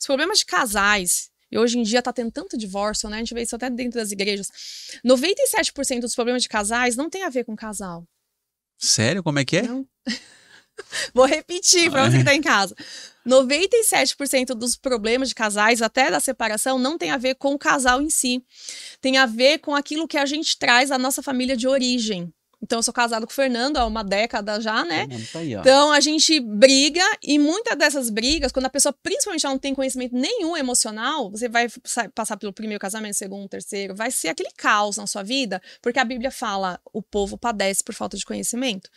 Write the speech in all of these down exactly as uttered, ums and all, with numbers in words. Os problemas de casais, e hoje em dia tá tendo tanto divórcio, né? A gente vê isso até dentro das igrejas. noventa e sete por cento dos problemas de casais não tem a ver com casal. Sério? Como é que é? Não. Vou repetir pra você que tá em casa. noventa e sete por cento dos problemas de casais, até da separação, não tem a ver com o casal em si. Tem a ver com aquilo que a gente traz da nossa família de origem. Então, eu sou casado com o Fernando há uma década já, né? Tá aí, então, a gente briga e muitas dessas brigas, quando a pessoa principalmente não tem conhecimento nenhum emocional, você vai passar pelo primeiro casamento, segundo, terceiro, vai ser aquele caos na sua vida, porque a Bíblia fala, o povo padece por falta de conhecimento.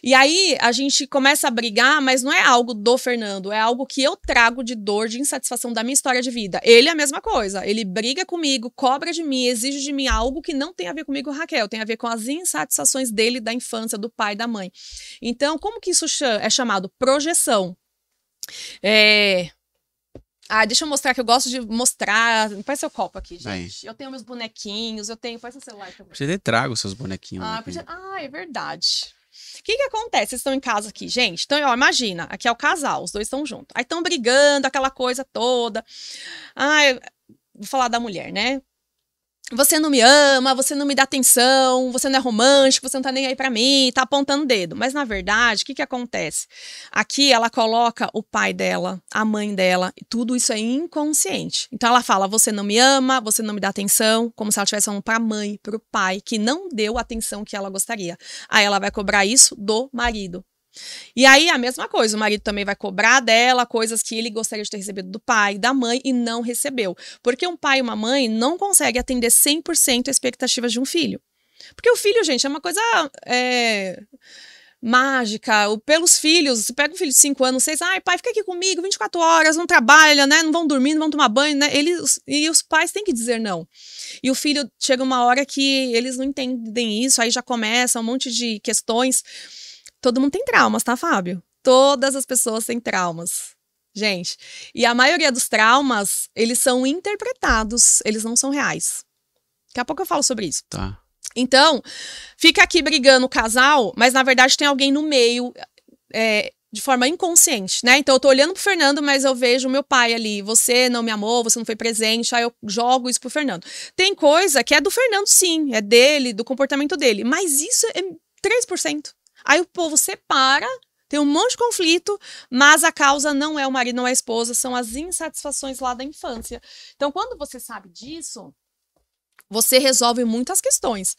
E aí, a gente começa a brigar, mas não é algo do Fernando, é algo que eu trago de dor, de insatisfação da minha história de vida. Ele é a mesma coisa, ele briga comigo, cobra de mim, exige de mim algo que não tem a ver comigo, Raquel, tem a ver com as insatisfações dele, da infância, do pai, da mãe. Então, como que isso é chamado? Projeção. É... Ah, deixa eu mostrar, que eu gosto de mostrar. Faz seu copo aqui, gente. Aí. Eu tenho meus bonequinhos, eu tenho... Faz seu celular também. Você até traga os seus bonequinhos. Ah, podia... ah, é verdade. O que que acontece? Vocês estão em casa aqui, gente. Então, ó, imagina, aqui é o casal, os dois estão juntos. Aí estão brigando, aquela coisa toda. Ah, eu... vou falar da mulher, né? Você não me ama, você não me dá atenção, você não é romântico, você não tá nem aí pra mim, tá apontando o dedo. Mas, na verdade, o que que acontece? Aqui, ela coloca o pai dela, a mãe dela, e tudo isso é inconsciente. Então, ela fala, você não me ama, você não me dá atenção, como se ela estivesse falando pra mãe, pro pai, que não deu a atenção que ela gostaria. Aí, ela vai cobrar isso do marido. E aí, a mesma coisa, o marido também vai cobrar dela coisas que ele gostaria de ter recebido do pai, da mãe, e não recebeu. Porque um pai e uma mãe não conseguem atender cem por cento a expectativa de um filho. Porque o filho, gente, é uma coisa é, mágica. O, pelos filhos, você pega um filho de cinco anos, seis, ai pai, fica aqui comigo vinte e quatro horas, não trabalha, né? Não vão dormir, não vão tomar banho, né? Eles, e os pais têm que dizer não. E o filho chega uma hora que eles não entendem isso, aí já começa um monte de questões. Todo mundo tem traumas, tá, Fábio? Todas as pessoas têm traumas, gente. E a maioria dos traumas, eles são interpretados, eles não são reais. Daqui a pouco eu falo sobre isso. Tá. Então, fica aqui brigando o casal, mas na verdade tem alguém no meio, é, de forma inconsciente, né? Então eu tô olhando pro Fernando, mas eu vejo o meu pai ali. Você não me amou, você não foi presente, aí eu jogo isso pro Fernando. Tem coisa que é do Fernando, sim, é dele, do comportamento dele, mas isso é três por cento. Aí o povo separa, tem um monte de conflito, mas a causa não é o marido, não é a esposa, são as insatisfações lá da infância. Então, quando você sabe disso, você resolve muitas questões.